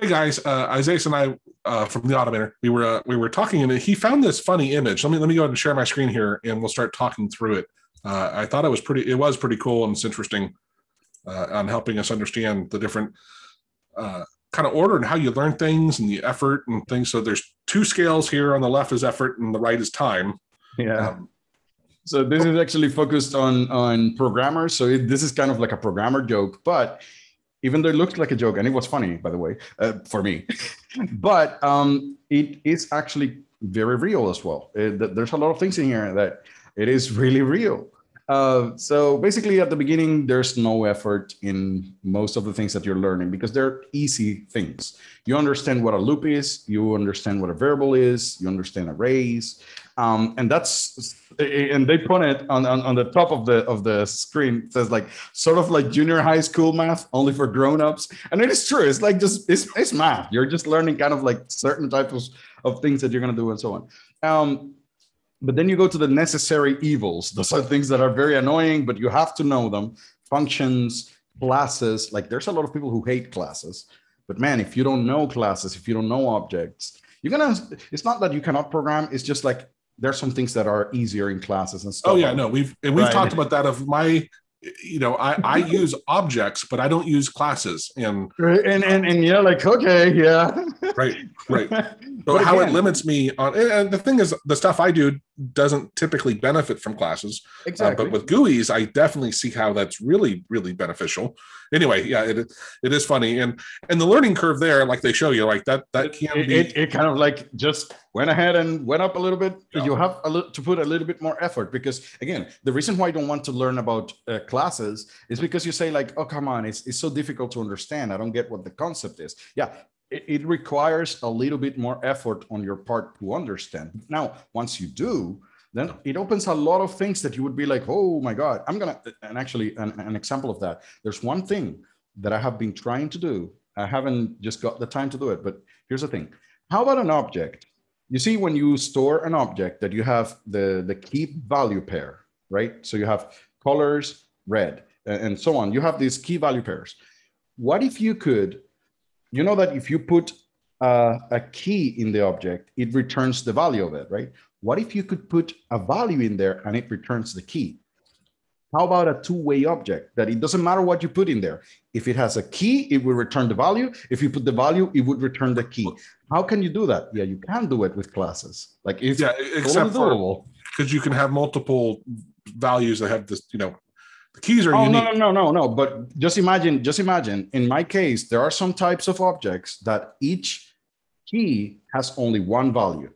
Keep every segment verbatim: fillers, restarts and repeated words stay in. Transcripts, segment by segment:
Hey guys, uh, Isaias and I uh, from The Automator, we were uh, we were talking, and he found this funny image. Let me let me go ahead and share my screen here, and we'll start talking through it. Uh, I thought it was pretty. It was pretty cool, and it's interesting uh, on helping us understand the different uh, kind of order and how you learn things and the effort and things. So there's two scales here. On the left is effort, and the right is time. Yeah. Um, so this is actually focused on on programmers. So it, this is kind of like a programmer joke, but. Even though it looked like a joke, and it was funny, by the way, uh, for me. But um, it is actually very real as well. It, there's a lot of things in here that it is really real. Uh, so basically, at the beginning, there's no effort in most of the things that you're learning because they're easy things. You understand what a loop is. You understand what a variable is. You understand arrays. Um, and that's and they put it on, on on the top of the of the screen. It says like sort of like junior high school math only for grown-ups, and it is true. It's like just it's it's math. You're just learning kind of like certain types of things that you're gonna do and so on. Um, but then you go to the necessary evils. Those are things that are very annoying, but you have to know them. Functions, classes. Like there's a lot of people who hate classes, but man, if you don't know classes, if you don't know objects, you're gonna. It's not that you cannot program. It's just like there's some things that are easier in classes and stuff. Oh yeah, no, we've and we've right. talked about that. Of my, you know, I, I use objects, but I don't use classes. And and and, and you're like, okay, yeah, right, right. So how again, it limits me on. And the thing is, the stuff I do doesn't typically benefit from classes. Exactly. Uh, but with G U Is, I definitely see how that's really, really beneficial. Anyway, yeah, it it is funny, and and the learning curve there, like they show you, like that that can it, be. It, it kind of like just went ahead and went up a little bit. Yeah. You have a to put a little bit more effort because again, the reason why I don't want to learn about uh, classes is because you say like, oh come on, it's it's so difficult to understand. I don't get what the concept is. Yeah. It requires a little bit more effort on your part to understand. Now, once you do, then it opens a lot of things that you would be like, oh my God, I'm gonna, and actually an, an example of that, there's one thing that I have been trying to do. I haven't just got the time to do it, but here's the thing. How about an object? You see, when you store an object that you have the, the key value pair, right? So you have colors, red, and so on. You have these key value pairs. What if you could, you know that if you put uh, a key in the object, it returns the value of it, right? What if you could put a value in there and it returns the key? How about a two-way object that it doesn't matter what you put in there? If it has a key, it will return the value. If you put the value, it would return the key. How can you do that? Yeah, you can do it with classes. Like it's yeah, except totally because you can have multiple values that have this, you know. The keys are oh, unique. No, no, no, no, no. But just imagine, just imagine, in my case, there are some types of objects that each key has only one value.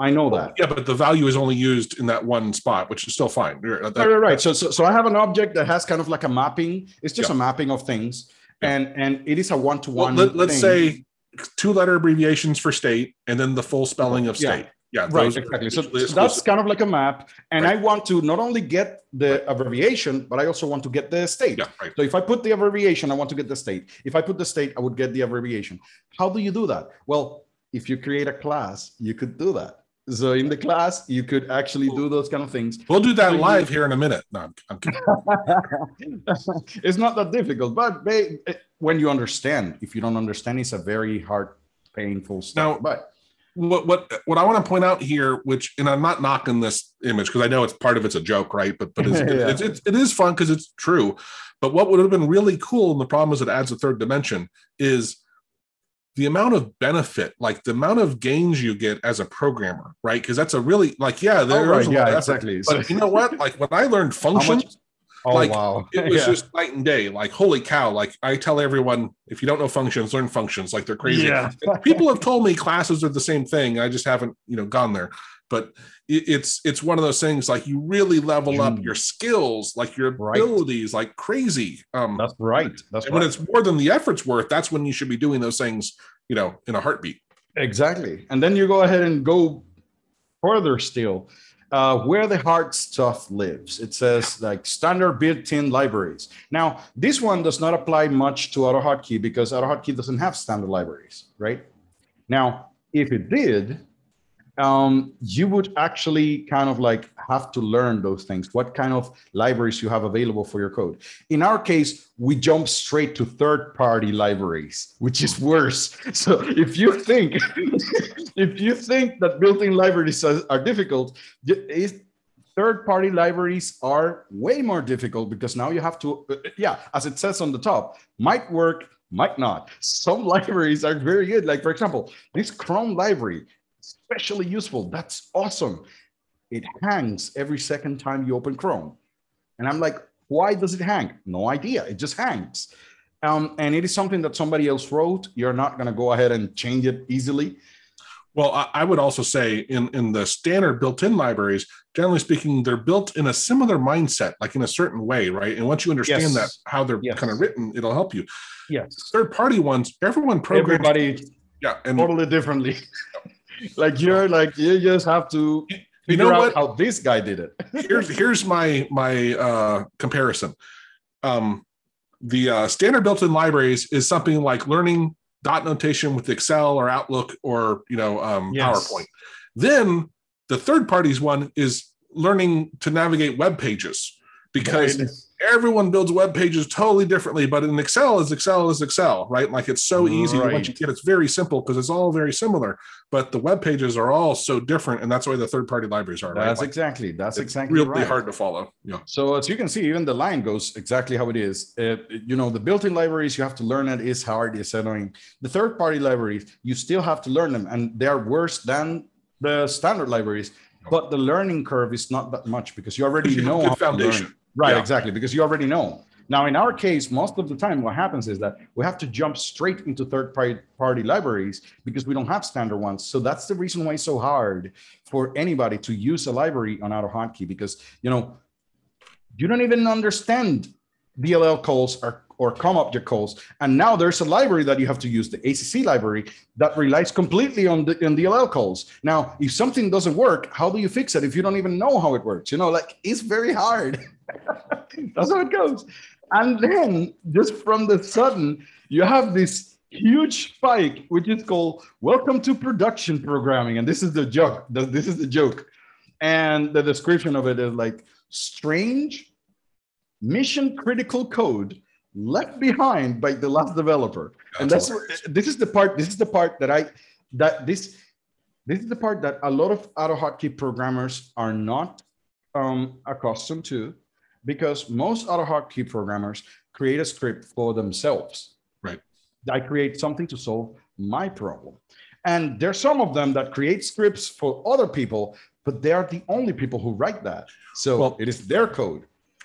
I know that. Yeah, but the value is only used in that one spot, which is still fine. That, right, right, right. So, so, so I have an object that has kind of like a mapping. It's just yeah. a mapping of things. Yeah. And, and it is a one-to-one well, let, Let's thing. say two-letter abbreviations for state and then the full spelling of state. Yeah. Yeah, right, exactly. So that's kind of like a map. And right. I want to not only get the abbreviation, but I also want to get the state. Yeah, right. So if I put the abbreviation, I want to get the state. If I put the state, I would get the abbreviation. How do you do that? Well, if you create a class, you could do that. So in the class, you could actually do those kind of things. We'll do that live here in a minute. No, I'm, I'm kidding. It's not that difficult, but when you understand, if you don't understand, it's a very hard, painful stuff. Now, but What what what I want to point out here, which and I'm not knocking this image because I know it's part of it's a joke, right? But but it's, yeah. it's, it's it is fun because it's true. But what would have been really cool, and the problem is it adds a third dimension, is the amount of benefit, like the amount of gains you get as a programmer, right? Because that's a really like yeah, there oh, right. yeah, effort, exactly. But you know what? Like when I learned functions. Oh, like, wow. It was yeah. just night and day. Like, holy cow. Like, I tell everyone, if you don't know functions, learn functions. Like, they're crazy. Yeah. People have told me classes are the same thing. I just haven't, you know, gone there. But it, it's it's one of those things, like, you really level mm. up your skills, like, your right. abilities, like, crazy. Um, that's right. That's and right. when it's more than the effort's worth, that's when you should be doing those things, you know, in a heartbeat. Exactly. And then you go ahead and go further still. Uh, where the hard stuff lives. It says like standard built-in libraries. Now, this one does not apply much to AutoHotkey because AutoHotkey doesn't have standard libraries, right? Now, if it did, um, you would actually kind of like have to learn those things, what kind of libraries you have available for your code. In our case, we jump straight to third-party libraries, which is worse. So if you think, if you think that built-in libraries are difficult, is third-party libraries are way more difficult, because now you have to, yeah, as it says on the top, might work, might not. Some libraries are very good. Like, for example, this Chrome library, especially useful. That's awesome. It hangs every second time you open Chrome. And I'm like, why does it hang? No idea. It just hangs. Um, and it is something that somebody else wrote. You're not going to go ahead and change it easily. Well, I would also say in, in the standard built-in libraries, generally speaking, they're built in a similar mindset, like in a certain way, right? And once you understand yes. that, how they're yes. kind of written, it'll help you. Yes. Third-party ones, everyone programs. Everybody yeah, and, totally differently. Like you're like, you just have to figure you know out how this guy did it. here's here's my, my uh, comparison. Um, the uh, standard built-in libraries is something like learning dot notation with Excel or Outlook or, you know, um, yes. PowerPoint. Then the third parties one is learning to navigate web pages, because right. everyone builds web pages totally differently, but in Excel is Excel is Excel, right? Like it's so easy right. once you get, it's very simple because it's all very similar, but the web pages are all so different. And that's why the third party libraries are. That's right? Like, exactly. That's it's exactly really right. hard to follow. Yeah. So as you can see, even the line goes exactly how it is. Uh, you know, the built-in libraries, you have to learn it is hard, it's annoying. The third party libraries, you still have to learn them, and they're worse than the standard libraries, but the learning curve is not that much because you already you know how foundation. To learn. Right, yeah. exactly, because you already know. Now, in our case, most of the time what happens is that we have to jump straight into third-party libraries because we don't have standard ones. So that's the reason why it's so hard for anybody to use a library on AutoHotkey, because, you know, you don't even understand D L L calls or, or COM object calls. And now there's a library that you have to use, the A C C library, that relies completely on the on D L L calls. Now, if something doesn't work, how do you fix it if you don't even know how it works? You know, like, it's very hard. That's how it goes. And then just from the sudden, you have this huge spike, which is called welcome to production programming. And this is the joke. This is the joke. And the description of it is like strange mission critical code left behind by the last developer. And that's this is the part, this is the part that I that this this is the part that a lot of AutoHotkey programmers are not um, accustomed to. Because most AutoHotkey programmers create a script for themselves. Right. I create something to solve my problem. And there's some of them that create scripts for other people, but they are the only people who write that. So well, it is their code.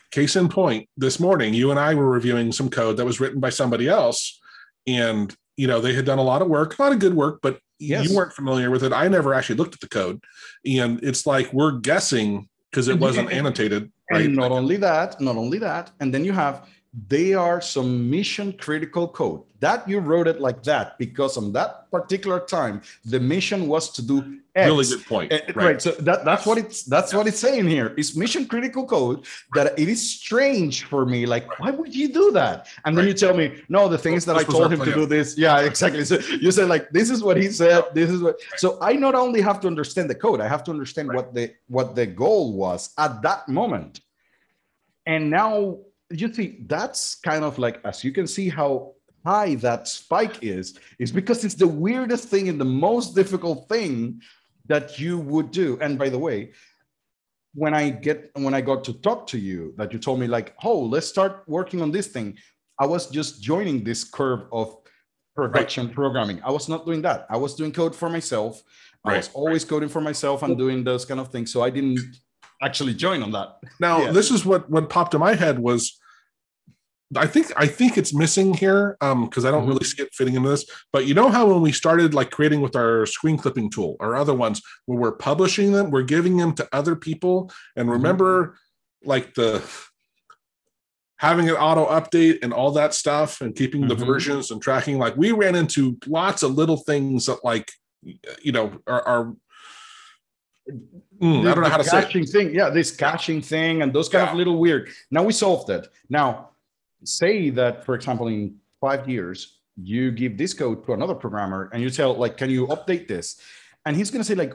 Case in point, this morning, you and I were reviewing some code that was written by somebody else. And, you know, they had done a lot of work, a lot of good work, but yes. you weren't familiar with it. I never actually looked at the code. And it's like, we're guessing because it wasn't annotated. Right. And not only that, not only that, and then you have, they are some mission critical code that you wrote it like that because on that particular time, the mission was to do X. Really good point. Uh, right. right. So that, that's what it's, that's yeah. what it's saying here. It's mission critical code that it is strange for me. Like, right. why would you do that? And then right. you tell me, no, the thing well, is that I told him to do this. Yeah, exactly. So you said like, this is what he said. This is what, right. so I not only have to understand the code, I have to understand right. what the, what the goal was at that moment. And now you see, that's kind of like, as you can see how high that spike is, is because it's the weirdest thing and the most difficult thing that you would do. And by the way, when I get, when I got to talk to you, that you told me like, oh, let's start working on this thing. I was just joining this curve of production right. programming. I was not doing that. I was doing code for myself. Right. I was always right. coding for myself and doing those kind of things. So I didn't actually join on that. Now, yeah. this is what, what popped in my head was, I think I think it's missing here because um, I don't mm-hmm. really see it fitting into this. But you know how when we started like creating with our screen clipping tool or other ones where we're publishing them, we're giving them to other people. And remember mm-hmm. like the having an auto update and all that stuff and keeping mm-hmm. the versions and tracking, like we ran into lots of little things that like, you know, are, are mm, I don't know how to say it. Thing. Yeah, this caching thing and those kind yeah. of little weird. Now we solved that. Now, say that, for example, in five years, you give this code to another programmer and you tell like, can you update this? And he's going to say like,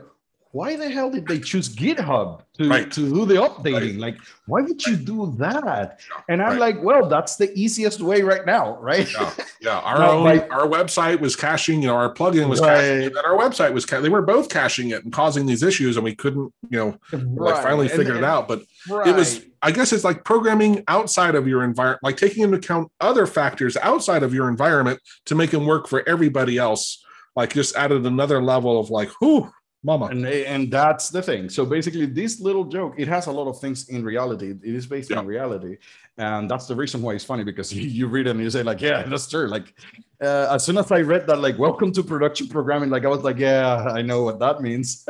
why the hell did they choose GitHub to, right. to do the updating? Right. Like, why would you do that? And I'm right. like, well, that's the easiest way right now, right? Yeah, yeah. Our no, own, like, our website was caching, you know, our plugin was right. caching it, and our website was caching. They were both caching it and causing these issues, and we couldn't, you know, right. like finally figure it out. But right. it was, I guess it's like programming outside of your environment, like taking into account other factors outside of your environment to make them work for everybody else. Like just added another level of like, whoo, mama. And, and that's the thing. So basically this little joke, it has a lot of things in reality. It is based yeah. on reality. And that's the reason why it's funny, because you, you read it and you say like, yeah, that's true. Like uh, as soon as I read that, like, welcome to production programming. Like I was like, yeah, I know what that means.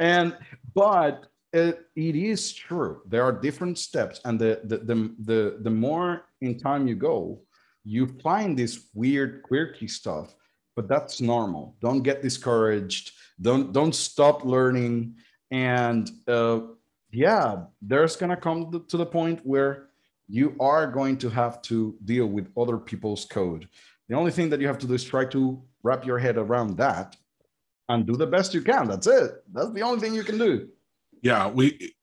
and, but it, it is true. There are different steps. And the, the, the, the, the more in time you go, you find this weird quirky stuff. But that's normal. Don't get discouraged. Don't don't stop learning. And uh, yeah, there's gonna come to the point where you are going to have to deal with other people's code. The only thing that you have to do is try to wrap your head around that and do the best you can. That's it. That's the only thing you can do. Yeah, we.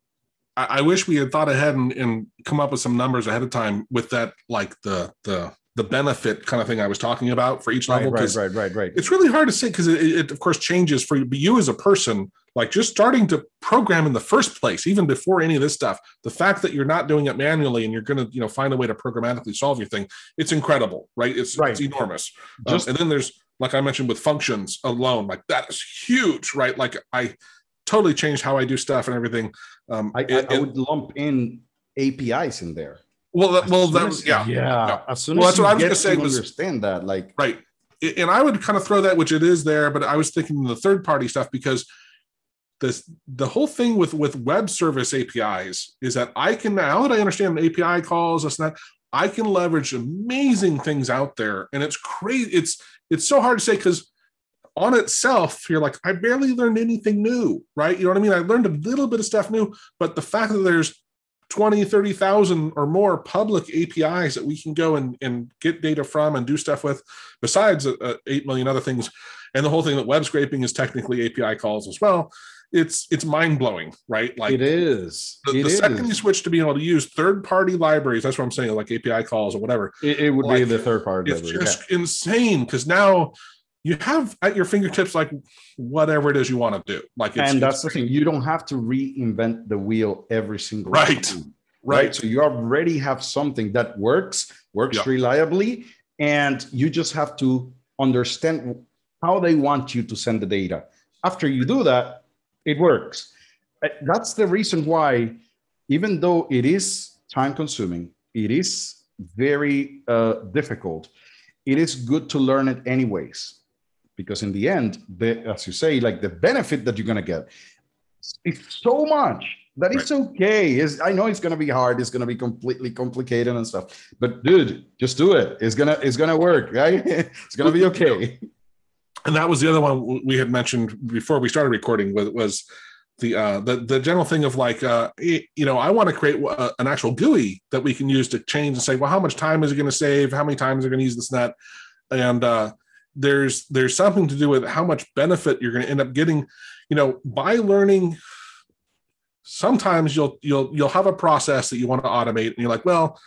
I, I wish we had thought ahead and, and come up with some numbers ahead of time with that, like the the. the benefit kind of thing I was talking about for each level. Right, right, right, right. It's really hard to say because it, it, of course, changes for you as a person. Like just starting to program in the first place, even before any of this stuff, the fact that you're not doing it manually and you're going to, you know, find a way to programmatically solve your thing, it's incredible, right? It's, right. it's enormous. Just, um, and then there's, like I mentioned with functions alone, like that is huge, right? Like I totally changed how I do stuff and everything. Um, I, it, I, I would it, lump in A P Is in there. Well, that, well, that was, yeah. Yeah. yeah. As soon well, as that's what I was going to say was understand that, like, right. And I would kind of throw that, which it is there, but I was thinking the third party stuff, because this, the whole thing with, with web service A P Is is that I can, now that I understand the A P I calls, this and that, I can leverage amazing things out there. And it's crazy. It's, it's so hard to say, because on itself, you're like, I barely learned anything new, right? You know what I mean? I learned a little bit of stuff new, but the fact that there's twenty, thirty thousand or more public A P Is that we can go and, and get data from and do stuff with, besides uh, eight million other things. And the whole thing that web scraping is technically A P I calls as well. It's it's mind-blowing, right? Like it is. The, it the is. second you switch to being able to use third-party libraries, that's what I'm saying, like A P I calls or whatever. It, it would like, be the third-party library. It's just yeah. insane, because now you have at your fingertips, like whatever it is you want to do. Like, it's, and that's it's the thing. You don't have to reinvent the wheel every single right. time. Right. Right. So you already have something that works, works yep. reliably, and you just have to understand how they want you to send the data. After you do that, it works. That's the reason why, even though it is time consuming, it is very uh, difficult. It is good to learn it anyways. Because in the end, the, as you say, like the benefit that you're going to get is so much that right. it's okay. It's, I know it's going to be hard. It's going to be completely complicated and stuff. But dude, just do it. It's going to it's gonna work, right? It's going to be okay. And that was the other one we had mentioned before we started recording was, was the, uh, the the general thing of like, uh, you know, I want to create a, an actual G U I that we can use to change and say, well, how much time is it going to save? How many times are going to use this and that? And, uh, There's there's something to do with how much benefit you're going to end up getting, you know, by learning. Sometimes you'll you'll you'll have a process that you want to automate, and you're like, well,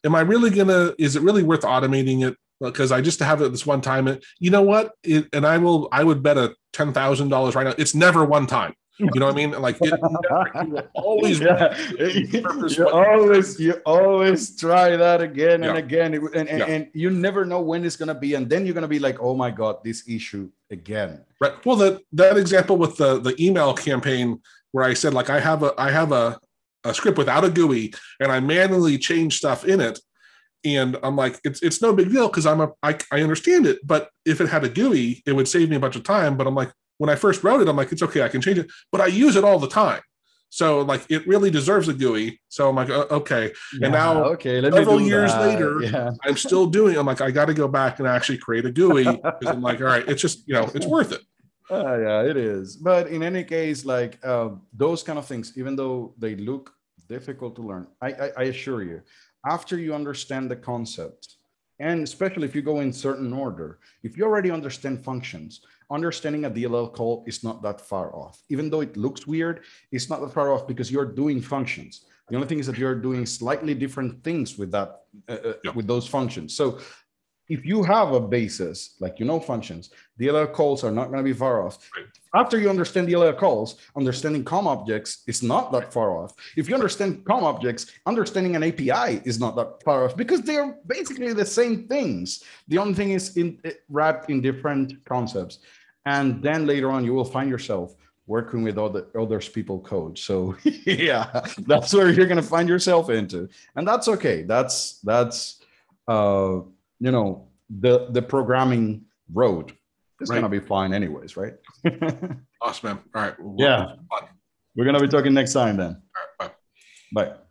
am I really gonna? Is it really worth automating it? Because I just have it this one time. And you know what? It, and I will I would bet a ten thousand dollars right now. It's never one time. You know what I mean? Like it, never, always, yeah. you always, you always try that again yeah. and again, and, and, yeah. and you never know when it's gonna be, and then you're gonna be like, oh my god, this issue again. Right. Well, that that example with the the email campaign where I said like I have a I have a, a script without a G U I, and I manually change stuff in it, and I'm like, it's it's no big deal because I'm a I I understand it, but if it had a G U I, it would save me a bunch of time. But I'm like. When I first wrote it, I'm like, it's okay, I can change it, but I use it all the time. So like, it really deserves a G U I. So I'm like, uh, okay. Yeah, and now okay, let several me do years that. later, yeah. I'm still doing, I'm like, I got to go back and actually create a G U I. Because I'm like, all right, it's just, you know, it's worth it. Uh, yeah, it is. But in any case, like uh, those kind of things, even though they look difficult to learn, I, I, I assure you, after you understand the concept, And especially if you go in certain order, if you already understand functions, understanding a D L L call is not that far off. Even though it looks weird, it's not that far off because you're doing functions. The only thing is that you're doing slightly different things with that, uh, yeah. with those functions. So if you have a basis, like you know functions, D L L calls are not going to be far off. Right. After you understand D L L calls, understanding COM objects is not that far off. If you understand COM objects, understanding an A P I is not that far off because they are basically the same things. The only thing is in, wrapped in different concepts. And then later on, you will find yourself working with other others people code. So yeah, that's where you're going to find yourself into. And that's okay. That's, that's uh, you know, the, the programming road. It's right. going to be fine anyways, right? Awesome, man. All right. We'll yeah. We're going to be talking next time then. All right. Bye. Bye.